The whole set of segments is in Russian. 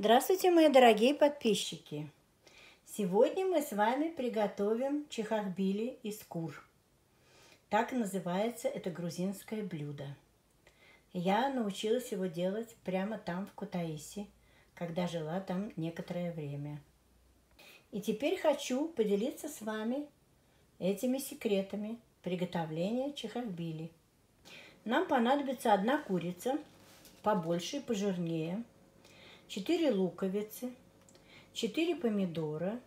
Здравствуйте, мои дорогие подписчики! Сегодня мы с вами приготовим чахохбили из кур. Так называется это грузинское блюдо. Я научилась его делать прямо там, в Кутаиси, когда жила там некоторое время. И теперь хочу поделиться с вами этими секретами приготовления чахохбили. Нам понадобится одна курица, побольше и пожирнее, 4 луковицы, 4 помидора,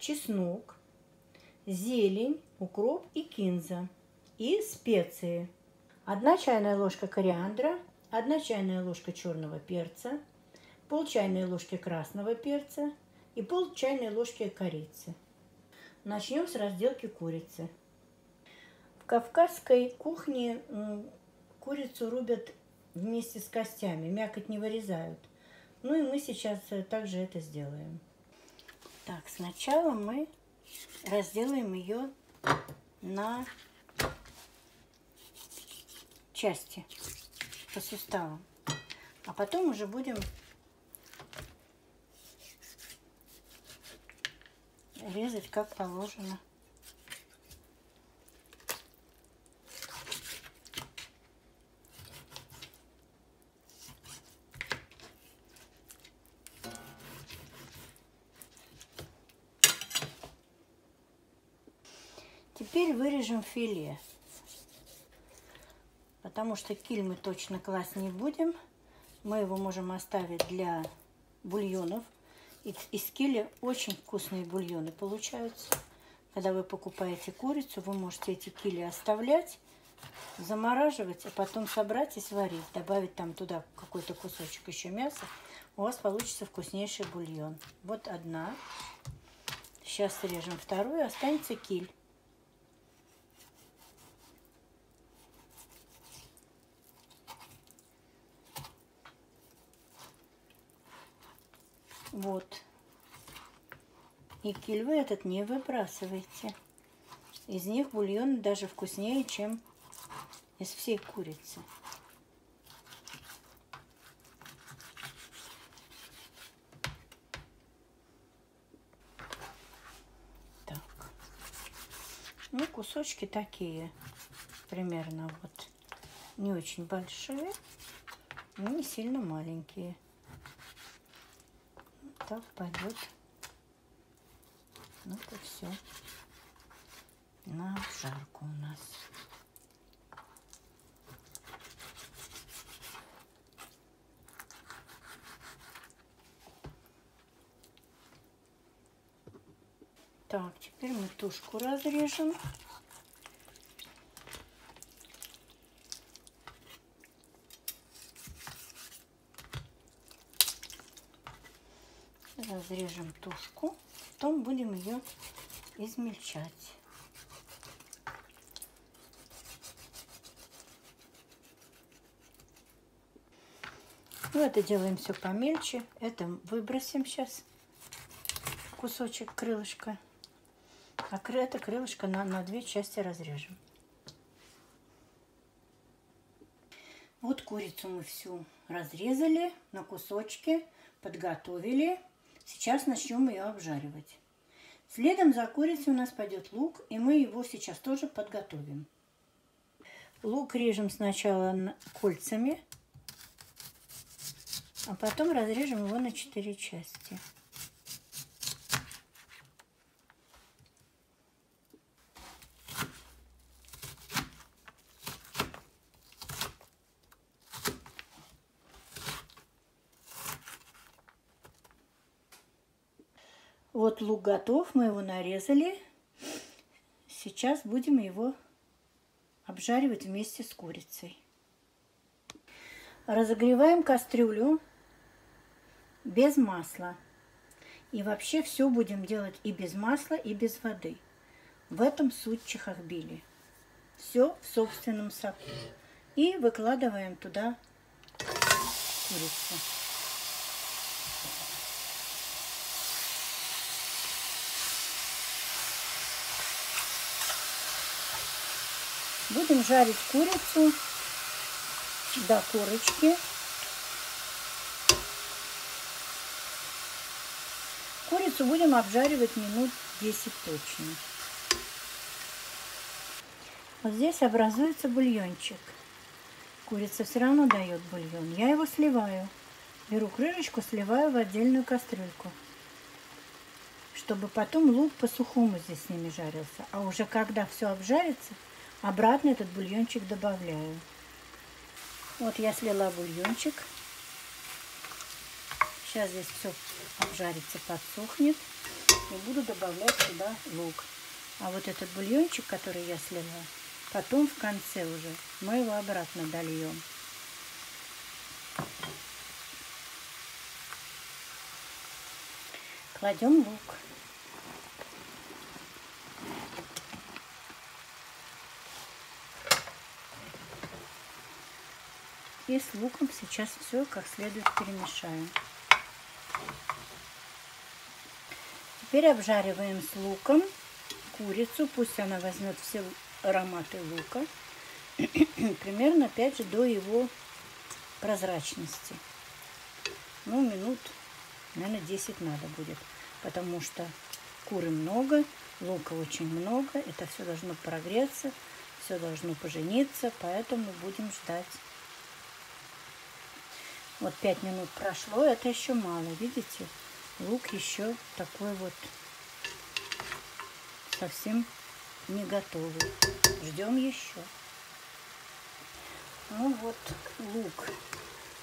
чеснок, зелень, укроп и кинза, и специи. 1 чайная ложка кориандра, 1 чайная ложка черного перца, пол чайной ложки красного перца и пол чайной ложки корицы. Начнем с разделки курицы. В кавказской кухне курицу рубят вместе с костями, мякоть не вырезают. Ну и мы сейчас также это сделаем. Так, сначала мы разделаем ее на части по суставам, а потом уже будем резать как положено. Теперь вырежем филе, потому что киль мы точно класть не будем. Мы его можем оставить для бульонов. Из киля очень вкусные бульоны получаются. Когда вы покупаете курицу, вы можете эти кили оставлять, замораживать, а потом собрать и сварить. Добавить там туда какой-то кусочек еще мяса. У вас получится вкуснейший бульон. Вот одна. Сейчас режем вторую, останется киль. Вот. И киль вы этот не выбрасывайте. Из них бульон даже вкуснее, чем из всей курицы. Так. Ну, кусочки такие примерно вот. Не очень большие, но не сильно маленькие. Так пойдет. Ну это все на обжарку у нас. Так, теперь мы тушку разрежем. Разрежем тушку, потом будем ее измельчать. Ну, это делаем все помельче. Это выбросим сейчас кусочек крылышка. А это крылышко на две части разрежем. Вот курицу мы всю разрезали на кусочки, подготовили. Сейчас начнем ее обжаривать. Следом за курицей у нас пойдет лук, и мы его сейчас тоже подготовим. Лук режем сначала кольцами, а потом разрежем его на 4 части. Вот лук готов, мы его нарезали. Сейчас будем его обжаривать вместе с курицей. Разогреваем кастрюлю без масла. И вообще все будем делать и без масла, и без воды. В этом суть чахохбили. Все в собственном соку. И выкладываем туда курицу. Будем жарить курицу до корочки. Курицу будем обжаривать минут 10 точно. Вот здесь образуется бульончик. Курица все равно дает бульон. Я его сливаю. Беру крышечку, сливаю в отдельную кастрюльку, чтобы потом лук по-сухому здесь с ними жарился. А уже когда все обжарится, обратно этот бульончик добавляю. Вот я слила бульончик. Сейчас здесь все обжарится, подсохнет. И буду добавлять сюда лук. А вот этот бульончик, который я слила, потом в конце уже мы его обратно дольем. Кладем лук. И с луком сейчас все как следует перемешаем. Теперь обжариваем с луком курицу. Пусть она возьмет все ароматы лука. Примерно, опять же, до его прозрачности. Ну, минут, наверное, 10 надо будет. Потому что куры много, лука очень много. Это все должно прогреться, все должно пожениться. Поэтому будем ждать. Вот 5 минут прошло, это еще мало, видите? Лук еще такой вот совсем не готовый. Ждем еще. Ну вот, лук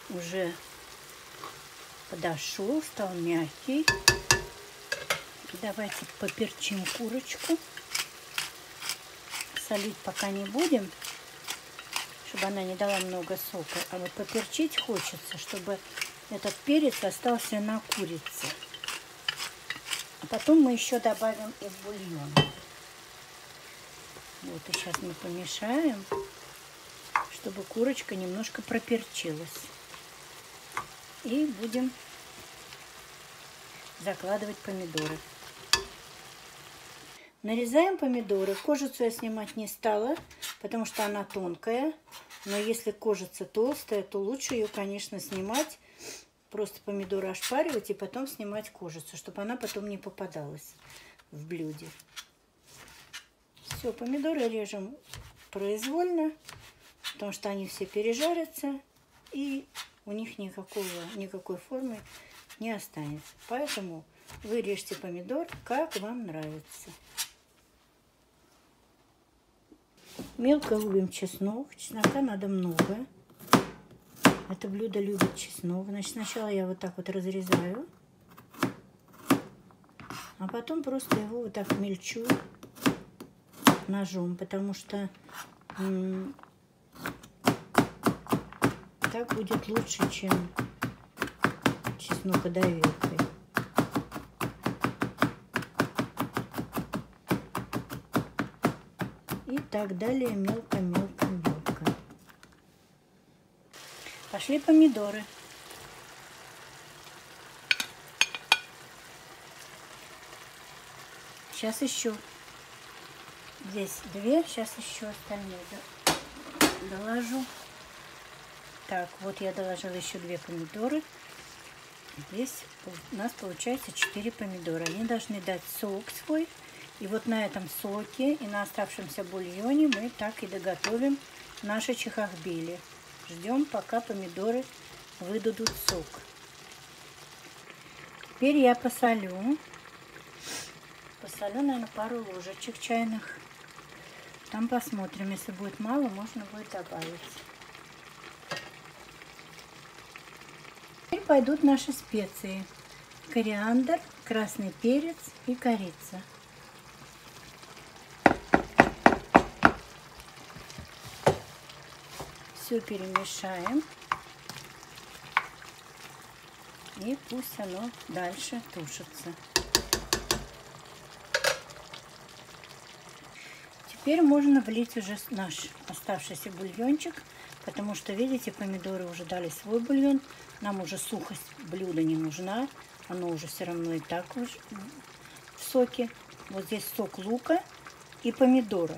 уже подошел, стал мягкий. Давайте поперчим курочку. Солить пока не будем, чтобы она не дала много сока. А вот поперчить хочется, чтобы этот перец остался на курице. А потом мы еще добавим из бульона. Вот, и сейчас мы помешаем, чтобы курочка немножко проперчилась. И будем закладывать помидоры. Нарезаем помидоры. Кожицу я снимать не стала, потому что она тонкая. Но если кожица толстая, то лучше ее, конечно, снимать. Просто помидоры ошпаривать и потом снимать кожицу, чтобы она потом не попадалась в блюде. Все, помидоры режем произвольно, потому что они все пережарятся и у них никакой формы не останется. Поэтому вы режьте помидор, как вам нравится. Мелко рубим чеснок. Чеснока надо много. Это блюдо любит чеснок. Значит, сначала я вот так вот разрезаю, а потом просто его вот так мельчу ножом, потому что так будет лучше, чем чеснокодавилкой. И так далее, мелко-мелко-мелко. Пошли помидоры. Сейчас еще. Здесь 2, сейчас еще остальные доложу. Так, вот я доложила еще 2 помидоры. Здесь у нас получается 4 помидора. Они должны дать сок свой. И вот на этом соке и на оставшемся бульоне мы так и доготовим наши чахохбили. Ждем, пока помидоры выдадут сок. Теперь я посолю. Посолю, наверное, пару ложечек чайных. Там посмотрим, если будет мало, можно будет добавить. Теперь пойдут наши специи. Кориандр, красный перец и корица. Все перемешаем. И пусть оно дальше тушится. Теперь можно влить уже наш оставшийся бульончик, потому что, видите, помидоры уже дали свой бульон. Нам уже сухость блюда не нужна, оно уже все равно и так уж в соке. Вот здесь сок лука и помидора.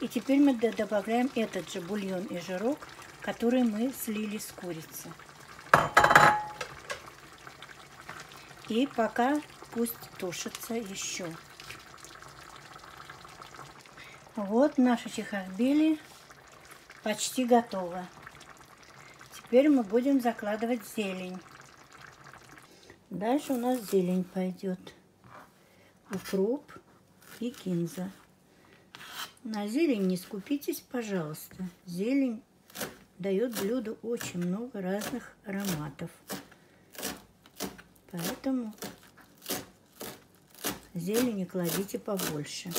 И теперь мы добавляем этот же бульон и жирок, который мы слили с курицы. И пока пусть тушится еще. Вот наша чахохбили почти готова. Теперь мы будем закладывать зелень. Дальше у нас зелень пойдет. Укроп и кинза. На зелень не скупитесь, пожалуйста. Зелень дает блюду очень много разных ароматов. Поэтому зелени кладите побольше.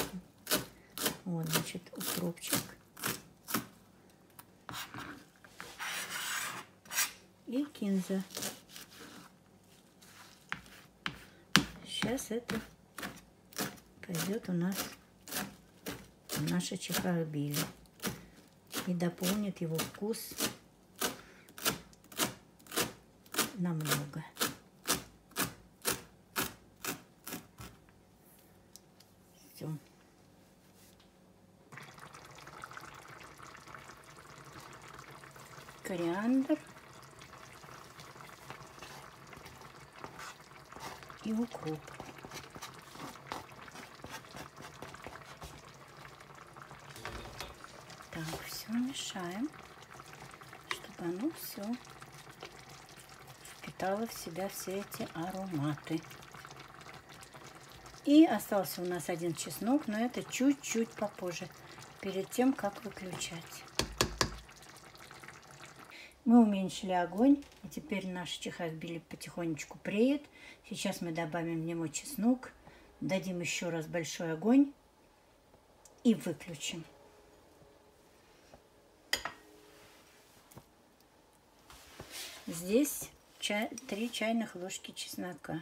Вот, значит, укропчик. И кинза. Сейчас это пойдет у нас в наше чахохбили. И дополнит его вкус намного. Все. Кориандр и укроп. Так, все мешаем, чтобы оно все впитало в себя все эти ароматы. И остался у нас один чеснок, но это чуть-чуть попозже, перед тем, как выключать. Мы уменьшили огонь, и теперь наш чахохбили потихонечку преет. Сейчас мы добавим в него чеснок, дадим еще раз большой огонь и выключим. Здесь 3 чайных ложки чеснока.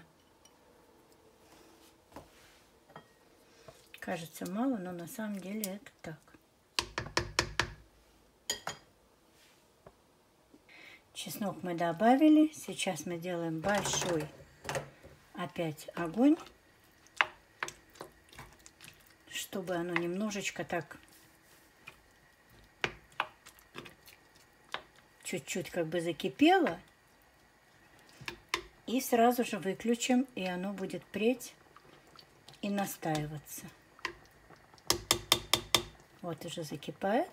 Кажется мало, но на самом деле это так. Чеснок мы добавили. Сейчас мы делаем большой опять огонь, чтобы оно немножечко так чуть-чуть как бы закипело. И сразу же выключим, и оно будет преть и настаиваться. Вот уже закипает.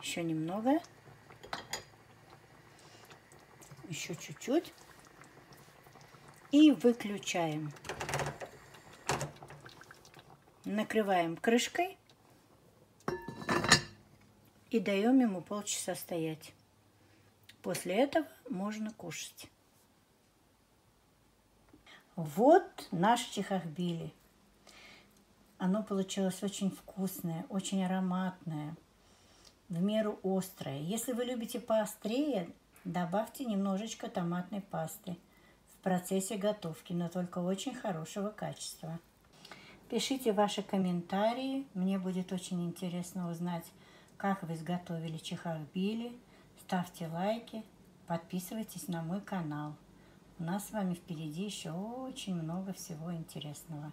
Еще немного, еще чуть-чуть, и выключаем. Накрываем крышкой и даем ему полчаса стоять. После этого можно кушать. Вот наш чахохбили. Оно получилось очень вкусное, очень ароматное. В меру острое. Если вы любите поострее, добавьте немножечко томатной пасты в процессе готовки, но только очень хорошего качества. Пишите ваши комментарии. Мне будет очень интересно узнать, как вы изготовили чахохбили. Ставьте лайки, подписывайтесь на мой канал. У нас с вами впереди еще очень много всего интересного.